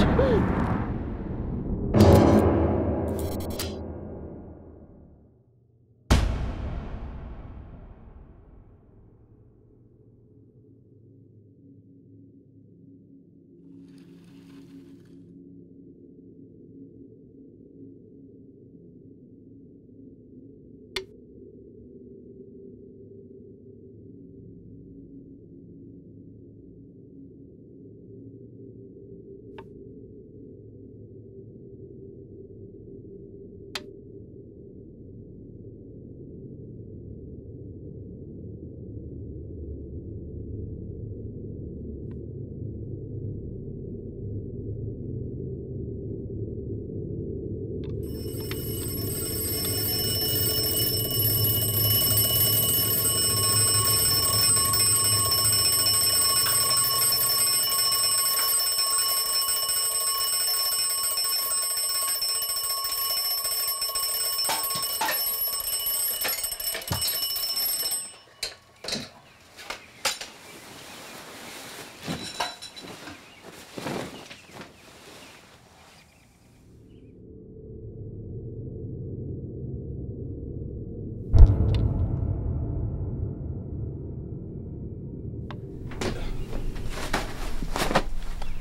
out!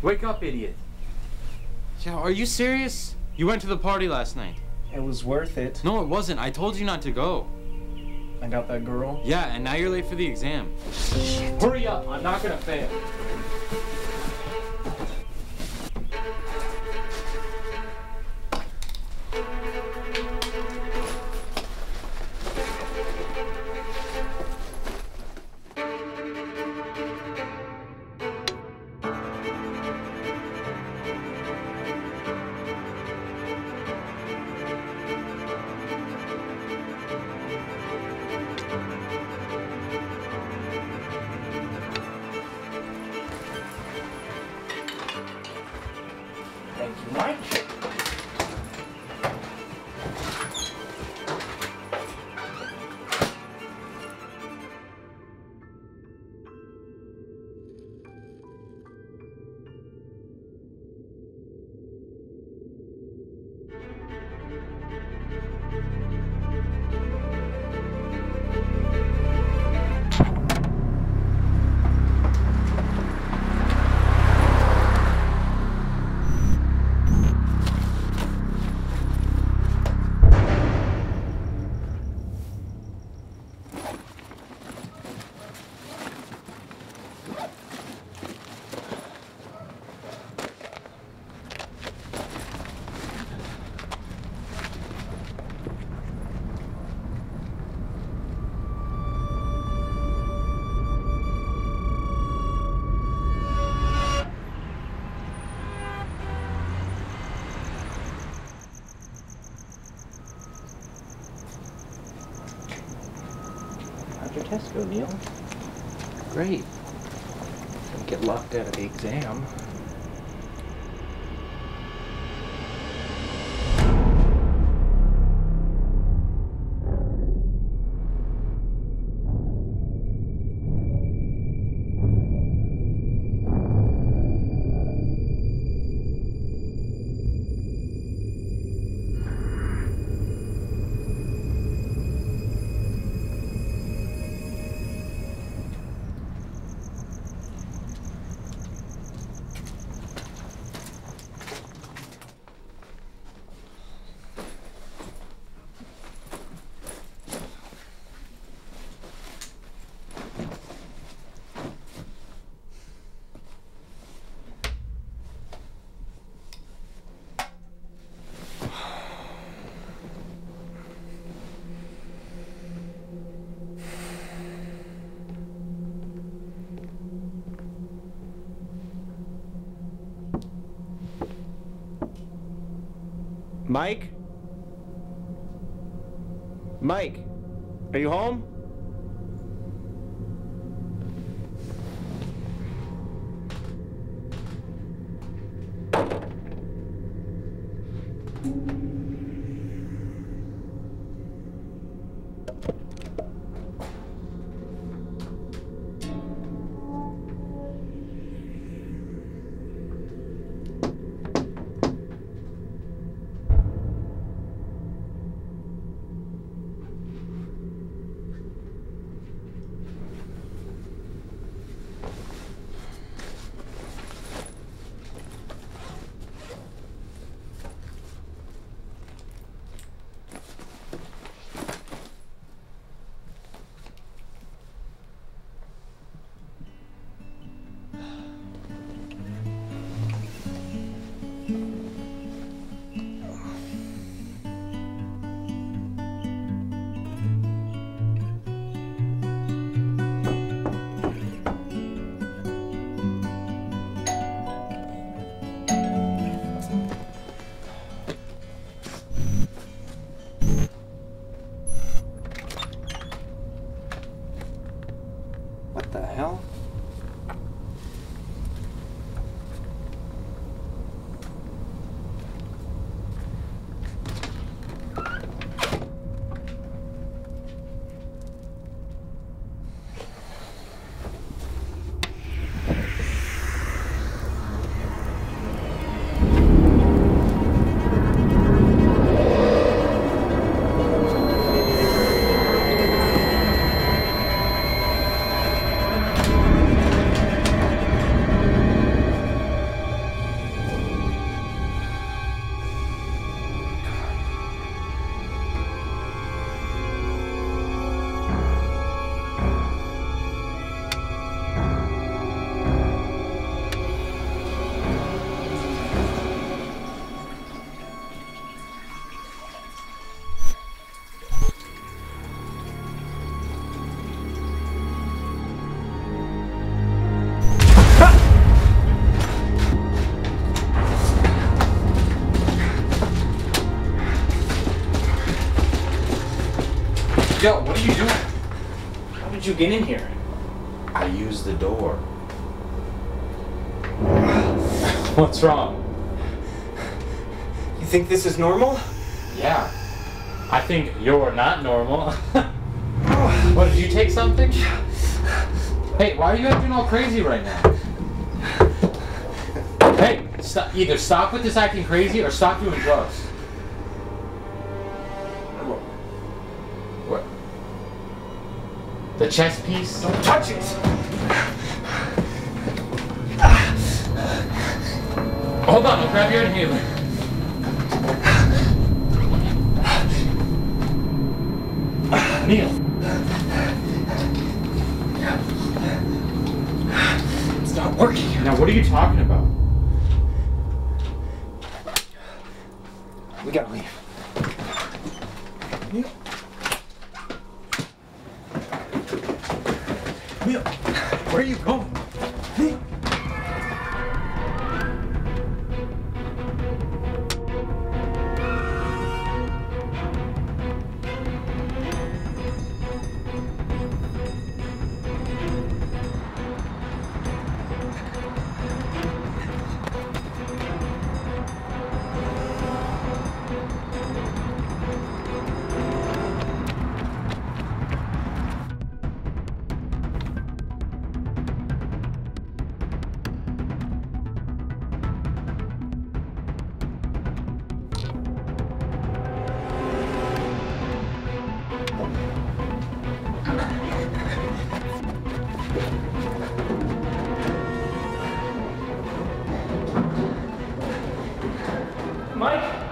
Wake up, idiot. Yeah, are you serious? You went to the party last night. It was worth it. No, it wasn't. I told you not to go. I got that girl. Yeah, and now you're late for the exam. Shit. Hurry up. I'm not gonna fail. Tesco, Neal. Great. Don't get locked out of the exam. Mike? Mike, are you home? Joe, what are you doing? How did you get in here? I used the door. What's wrong? You think this is normal? Yeah. I think you're not normal. What, did you take something? Hey, why are you acting all crazy right now? Hey, stop, either stop with this acting crazy or stop doing drugs. What? The chess piece? Don't touch it! Hold on, I'll grab your inhaler. Neal. It's not working. Now, what are you talking about? We gotta leave. Neal. Neal, where are you going? Neal. Mike?